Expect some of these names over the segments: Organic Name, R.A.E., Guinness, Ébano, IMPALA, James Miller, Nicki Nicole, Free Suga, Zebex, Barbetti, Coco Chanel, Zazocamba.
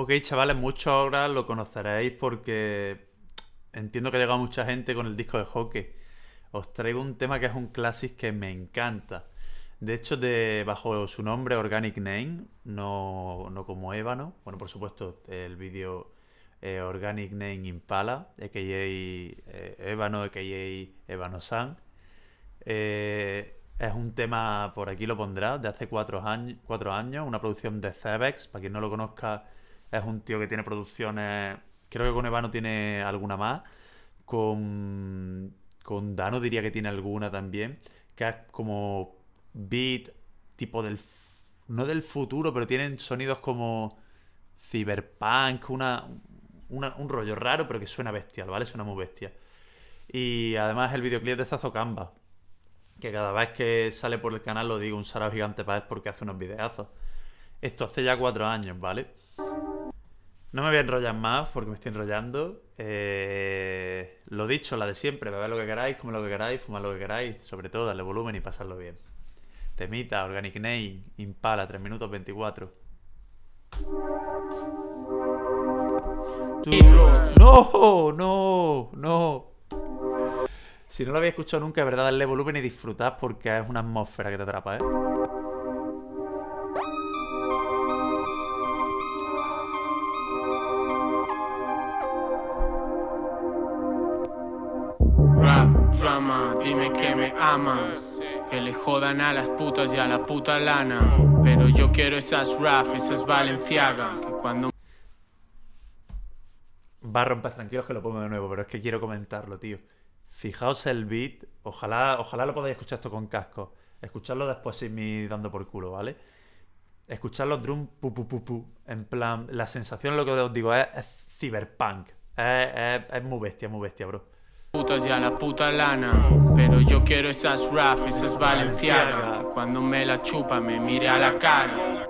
Ok, chavales, muchos ahora lo conoceréis porque entiendo que ha llegado mucha gente con el disco de Hockey. Os traigo un tema que es un clásico que me encanta. De hecho, bajo su nombre Organic Name, no como Ébano. Bueno, por supuesto, el vídeo Organic Name IMPALA, a.k.a. Ébano, a.k.a. Ébano-san. Es un tema, por aquí lo pondrá, de hace 4 años, una producción de Zebex. Para quien no lo conozca, es un tío que tiene producciones, creo que con Ébano tiene alguna más, con Dano diría que tiene alguna también, que es como beat, tipo no del futuro, pero tienen sonidos como cyberpunk, un rollo raro, pero que suena bestial, ¿vale? Suena muy bestial. Y además el videoclip de Zazocamba, que cada vez que sale por el canal lo digo, un sarao gigante para él porque hace unos videazos. Esto hace ya 4 años, ¿vale? No me voy a enrollar más porque me estoy enrollando. Lo dicho, la de siempre, beber lo que queráis, comer lo que queráis, fumar lo que queráis, sobre todo darle volumen y pasarlo bien. Temita, Organic Name, Impala, 3 minutos 24. No. Si no lo habéis escuchado nunca, es verdad, darle volumen y disfrutar porque es una atmósfera que te atrapa, ¿eh? Drama, dime que me amas, que le jodan a las putas y a la puta lana, pero yo quiero esas Raf, esas Valenciaga, que cuando... Barro en paz, tranquilos que lo pongo de nuevo, pero es que quiero comentarlo, tío. Fijaos el beat, ojalá lo podáis escuchar esto con casco, escucharlo después sin mí dando por culo, ¿vale? Escuchar los drums en plan, la sensación, lo que os digo, es cyberpunk, es muy bestia, bro. Putas y a la puta lana, pero yo quiero esas Raf, esas Valenciaga, cuando me la chupa me mire a la cara.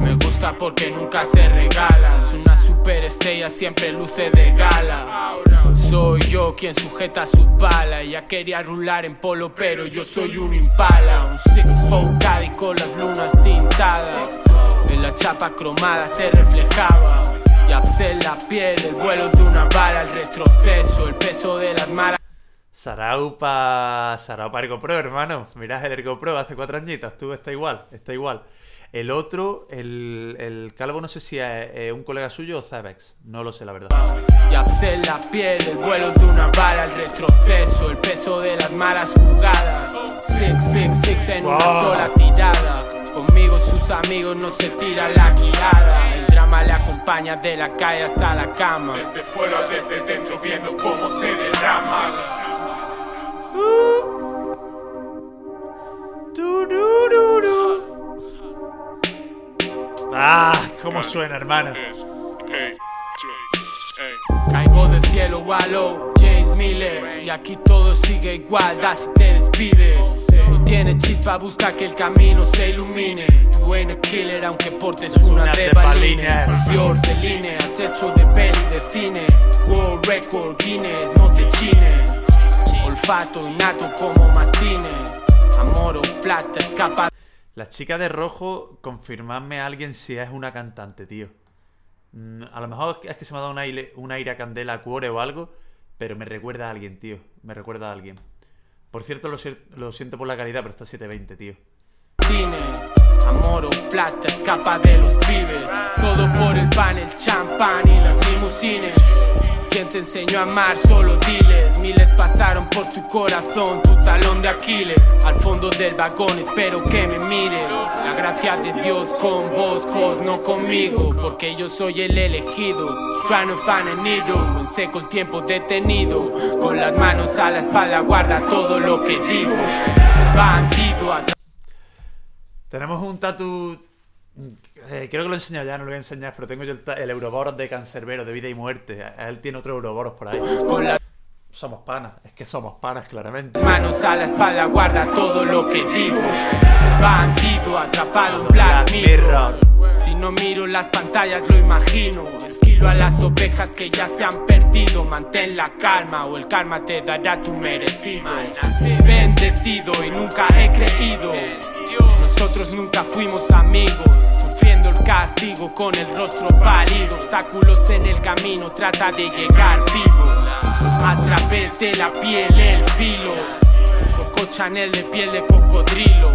Me gusta porque nunca se regala, es una superestrella, siempre luce de gala. Soy yo quien sujeta su pala, ella quería rular en polo pero yo soy un impala. Un 6-4 caddy con las lunas tintadas, en la chapa cromada se reflejaba. En la piel, el vuelo de una bala, el retroceso, el peso de las malas. Saraupa Ergopro, hermano. Mirad el Ergopro, hace 4 añitos, tú está igual. El otro, el calvo, no sé si es un colega suyo o Zebex, no lo sé la verdad. Y en la piel, el vuelo de una bala, el retroceso, el peso de las malas jugadas. 6-6-6 en una sola tirada. Conmigo sus amigos no se tiran la guiada. El drama le acompaña de la calle hasta la cama. Desde fuera, desde dentro, viendo cómo se derrama. Ah, cómo suena, hermano. Caigo del cielo, Wallow, James Miller. Y aquí todo sigue igual, da si te despides. Tiene chispa, busca que el camino se ilumine. Buena killer, aunque portes una de balines. Dior de línea, techo de peli de cine. World Record Guinness, no te chines. Olfato innato como mastines. Amor o plata, escapa. La chica de rojo, confirmadme a alguien si es una cantante, tío. A lo mejor es que se me ha dado un aire a Candela, a Cuore o algo, pero me recuerda a alguien, tío. Me recuerda a alguien. Por cierto, lo siento por la calidad, pero está 720, tío. Cines, amor o plata, escapa de los pibes. Todo por el pan, el champán y las limusines. Quien te enseñó a amar, solo diles. Miles pasaron por tu corazón, tu talón de Aquiles. Al fondo del vagón espero que me mires. La gracia de Dios con vos, no conmigo, porque yo soy el elegido. Trying to find a needle, en seco el tiempo detenido. Con las manos a la espalda guarda todo lo que digo. Bandido. Tenemos un tatu... creo que lo he enseñado ya, no lo voy a enseñar, pero tengo yo el Euroboros de Cancerbero, de Vida y Muerte. Él tiene otro Euroboros por ahí. Somos panas, es que somos panas, claramente. Manos a la espalda, guarda todo lo que digo. Bandido, atrapado, Black Mirror. Si no miro las pantallas, lo imagino. Esquilo a las ovejas que ya se han perdido. Mantén la calma o el karma te dará tu merecido. Bendecido y nunca he creído. Nosotros nunca fuimos amigos, sufriendo el castigo con el rostro pálido. Obstáculos en el camino, trata de llegar vivo. A través de la piel el filo. Coco Chanel de piel de cocodrilo.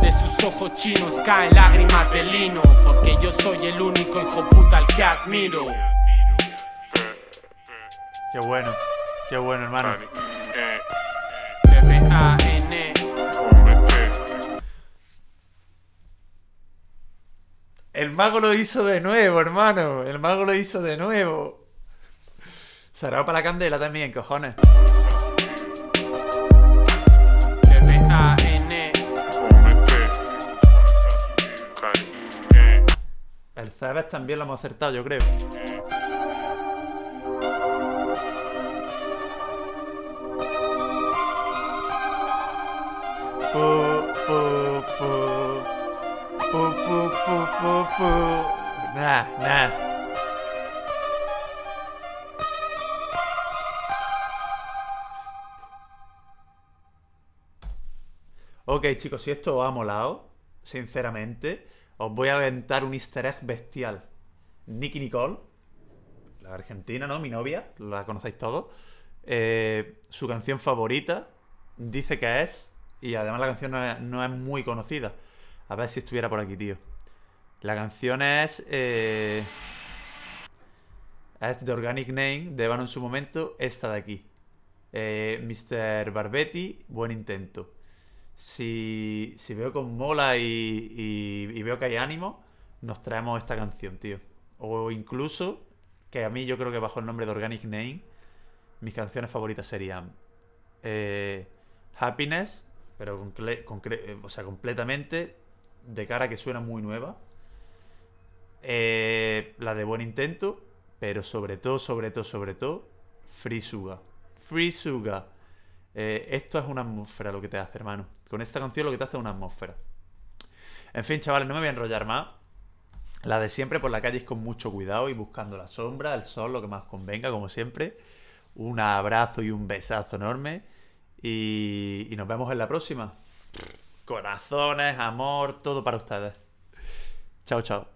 De sus ojos chinos caen lágrimas de lino. Porque yo soy el único hijo puta al que admiro. Qué bueno hermano. R.A.E. El mago lo hizo de nuevo, hermano. El mago lo hizo de nuevo. Sarao para la candela también, cojones. El Zebex también lo hemos acertado, yo creo. Nah. Ok, chicos, si esto os ha molado, sinceramente, os voy a aventar un easter egg bestial. Nicki Nicole, la argentina, ¿no? Mi novia, la conocéis todos. Su canción favorita dice que es... Y además la canción no es muy conocida. A ver si estuviera por aquí, tío. La canción es de Organic Name, de Ébano en su momento, esta de aquí. Mr. Barbetti, buen intento. Si veo con mola y veo que hay ánimo, nos traemos esta canción, tío. O incluso, que a mí yo creo que bajo el nombre de Organic Name, mis canciones favoritas serían Happiness, pero completamente, de cara a que suena muy nueva. La de Buen Intento, pero sobre todo, Free Suga. Free Suga. Esto es una atmósfera lo que te hace, hermano. Con esta canción lo que te hace es una atmósfera. En fin, chavales, no me voy a enrollar más. La de siempre, por la calle es con mucho cuidado y buscando la sombra, el sol, lo que más convenga, como siempre. Un abrazo y un besazo enorme. Y nos vemos en la próxima. Corazones, amor, todo para ustedes. Chao, chao.